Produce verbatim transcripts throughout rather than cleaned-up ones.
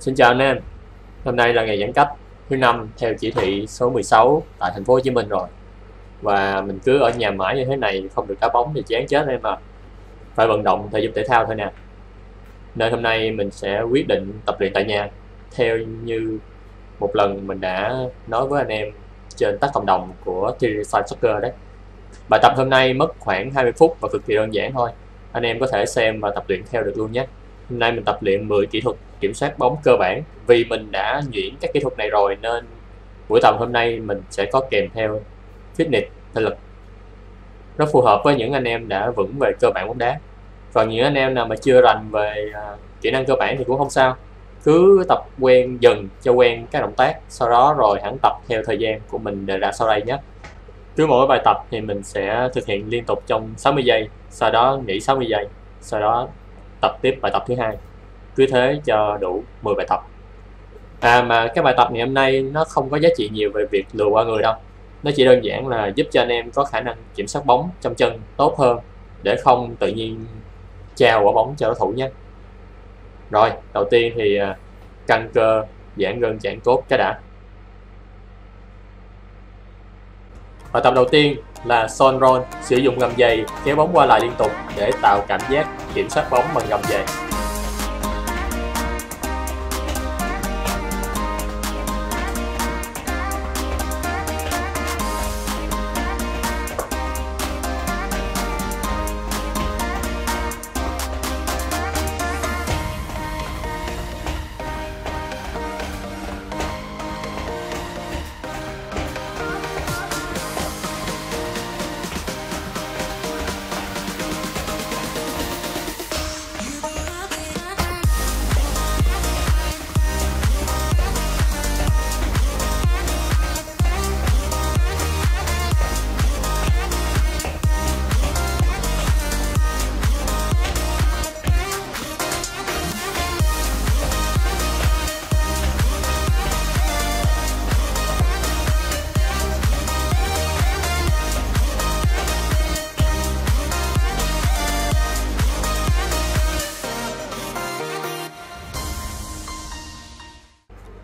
Xin chào anh em. Hôm nay là ngày giãn cách thứ năm theo chỉ thị số mười sáu tại thành phố Hồ Chí Minh rồi. Và mình cứ ở nhà mãi như thế này không được đá bóng thì chán chết em à. Phải vận động thể dục thể thao thôi nè. Nên hôm nay mình sẽ quyết định tập luyện tại nhà theo như một lần mình đã nói với anh em trên tác cộng đồng của T-Side Soccer đấy. Bài tập hôm nay mất khoảng hai mươi phút và cực kỳ đơn giản thôi. Anh em có thể xem và tập luyện theo được luôn nhé. Hôm nay mình tập luyện mười kỹ thuật kiểm soát bóng cơ bản. Vì mình đã nhuyễn các kỹ thuật này rồi nên buổi tập hôm nay mình sẽ có kèm theo fitness, thể lực. Nó phù hợp với những anh em đã vững về cơ bản bóng đá. Còn những anh em nào mà chưa rành về kỹ năng cơ bản thì cũng không sao. Cứ tập quen dần cho quen các động tác, sau đó rồi hẳn tập theo thời gian của mình đề ra sau đây nhé. Cứ mỗi bài tập thì mình sẽ thực hiện liên tục trong sáu mươi giây, sau đó nghỉ sáu mươi giây, sau đó tập tiếp bài tập thứ hai, cứ thế cho đủ mười bài tập. À mà các bài tập ngày hôm nay nó không có giá trị nhiều về việc lừa qua người đâu. Nó chỉ đơn giản là giúp cho anh em có khả năng kiểm soát bóng trong chân tốt hơn để không tự nhiên trao quả bóng cho đối thủ nhé. Rồi, đầu tiên thì căng cơ, giãn gân giãn cốt cái đã. Bài tập đầu tiên là Son Roll, sử dụng gầm giày kéo bóng qua lại liên tục để tạo cảm giác kiểm soát bóng bằng gầm giày.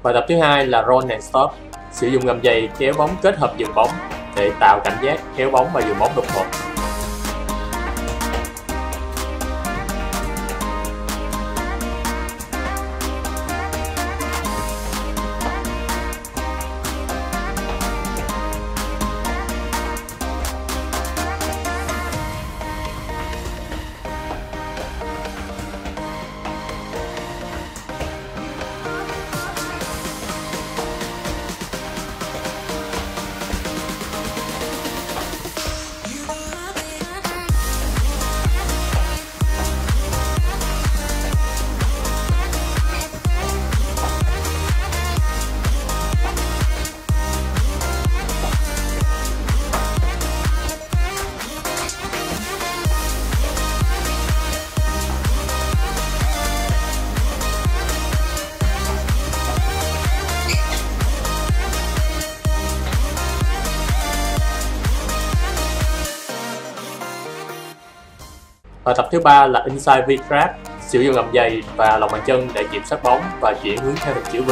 Bài tập thứ hai là Roll and Stop, sử dụng gầm giày kéo bóng kết hợp dừng bóng để tạo cảm giác kéo bóng và dừng bóng đột ngột. Bài tập thứ ba là Inside V Trap, sử dụng gầm giày và lòng bàn chân để kiểm soát bóng và chuyển hướng theo hình chữ V.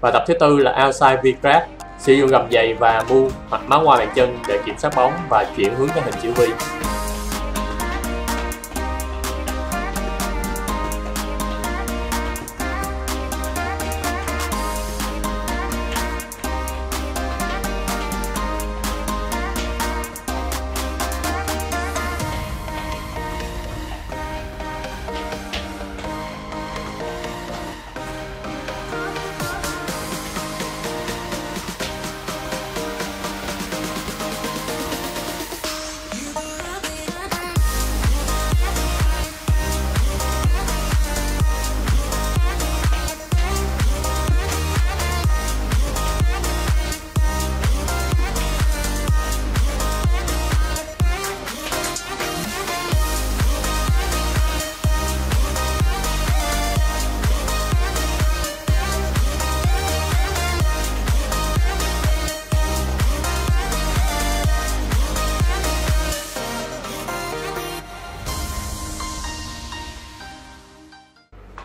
Bài tập thứ tư là Outside V-Trap, sử dụng gầm giày và mu hoặc má ngoài bàn chân để kiểm soát bóng và chuyển hướng theo hình chữ V.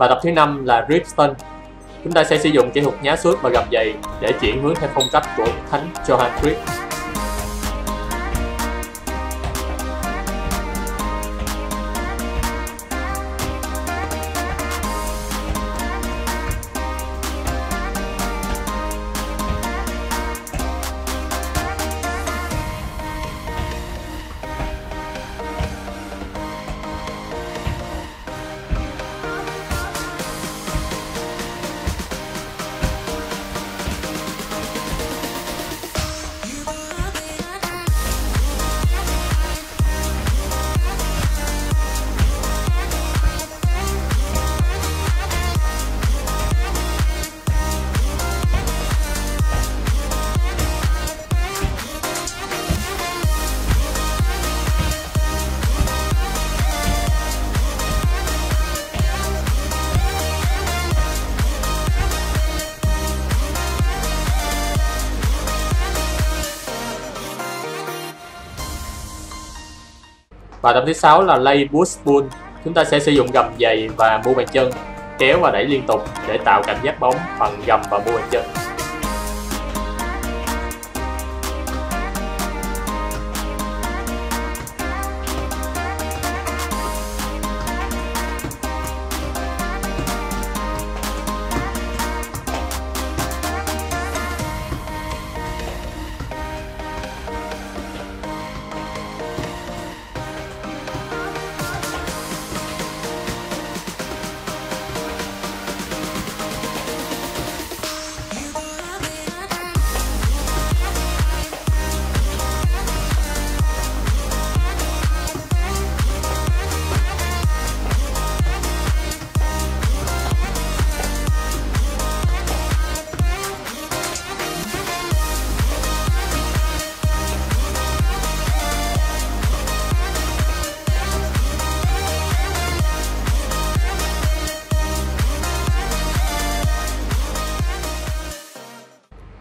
Bài tập thứ năm là Grip Stunt. Chúng ta sẽ sử dụng kỹ thuật nhá sút và gập giày để chuyển hướng theo phong cách của Thánh Johan Cruyff. Bài tập thứ sáu là Lay Boost Pull. Chúng ta sẽ sử dụng gầm giày và mu bàn chân, kéo và đẩy liên tục để tạo cảm giác bóng bằng gầm và mu bàn chân.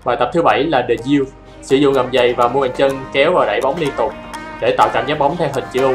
Bài tập thứ bảy là The Yield. Sử dụng gầm giày và mu bàn chân, kéo và đẩy bóng liên tục để tạo cảm giác bóng theo hình chữ U.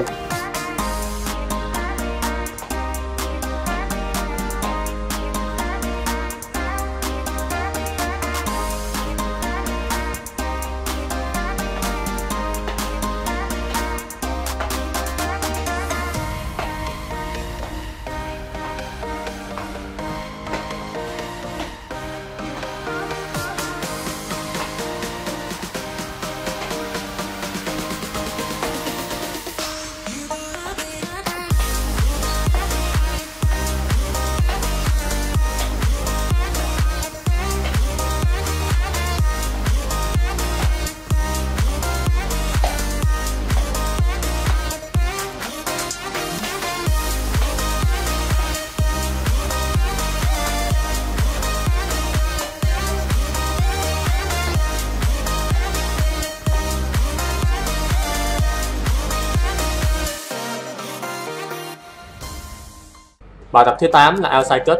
Bài tập thứ tám là Outside Cut.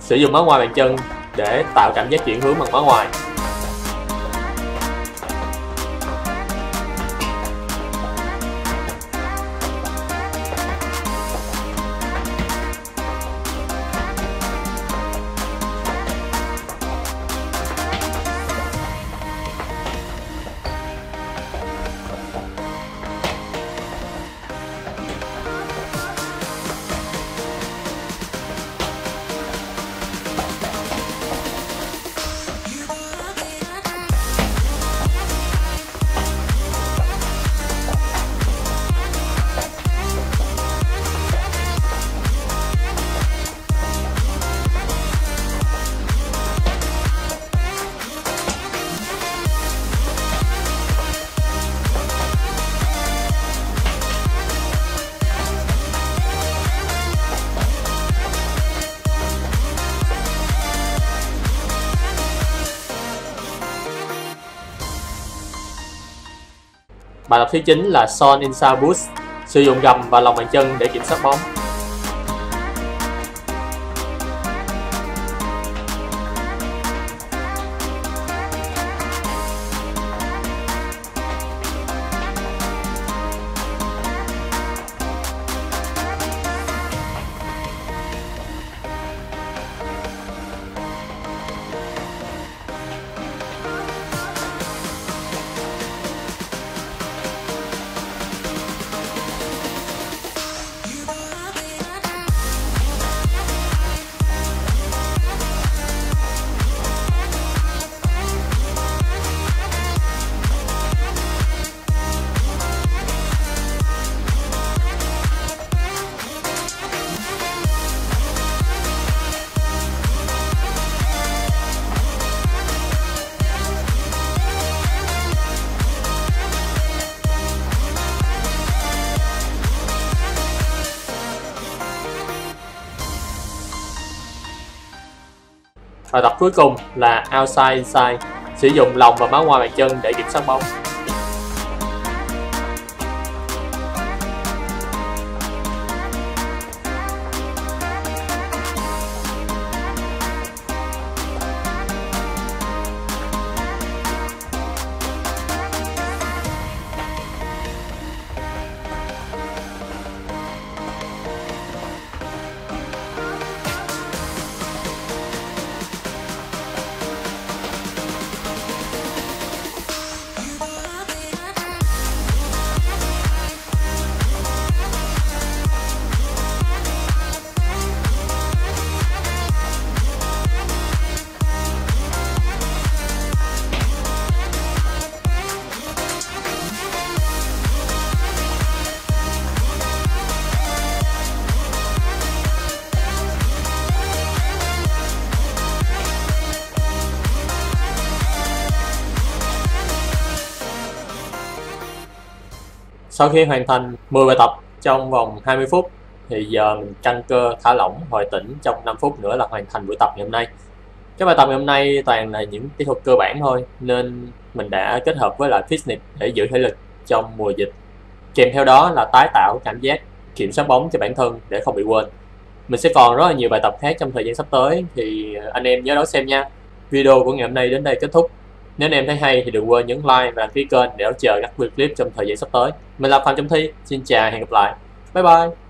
Sử dụng má ngoài bàn chân để tạo cảm giác chuyển hướng bằng má ngoài. Bài tập thứ chín là Son Inside Boost. Sử dụng gầm và lòng bàn chân để kiểm soát bóng. Và tập cuối cùng là outside inside, sử dụng lòng và má ngoài bàn chân để kiểm soát bóng. Sau khi hoàn thành mười bài tập trong vòng hai mươi phút thì giờ mình căng cơ, thả lỏng, hồi tĩnh trong năm phút nữa là hoàn thành buổi tập ngày hôm nay. Cái bài tập ngày hôm nay toàn là những kỹ thuật cơ bản thôi, nên mình đã kết hợp với lại fitness để giữ thể lực trong mùa dịch. Kèm theo đó là tái tạo cảm giác kiểm soát bóng cho bản thân để không bị quên. Mình sẽ còn rất là nhiều bài tập khác trong thời gian sắp tới, thì anh em nhớ đón xem nha. Video của ngày hôm nay đến đây kết thúc. Nếu anh em thấy hay thì đừng quên nhấn like và đăng ký kênh để đón chờ các video clip trong thời gian sắp tới. Mình là Phạm Trọng Thy, xin chào, hẹn gặp lại. Bye bye!